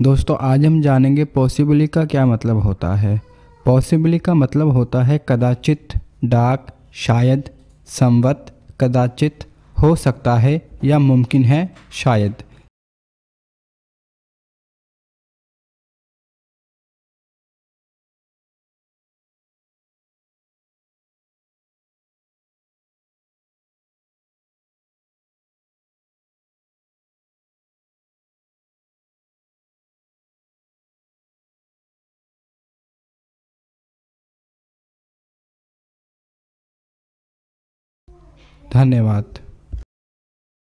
दोस्तों आज हम जानेंगे पॉसिबली का क्या मतलब होता है। पॉसिबली का मतलब होता है कदाचित, डाक, शायद, संवत, कदाचित, हो सकता है या मुमकिन है, शायद। धन्यवाद।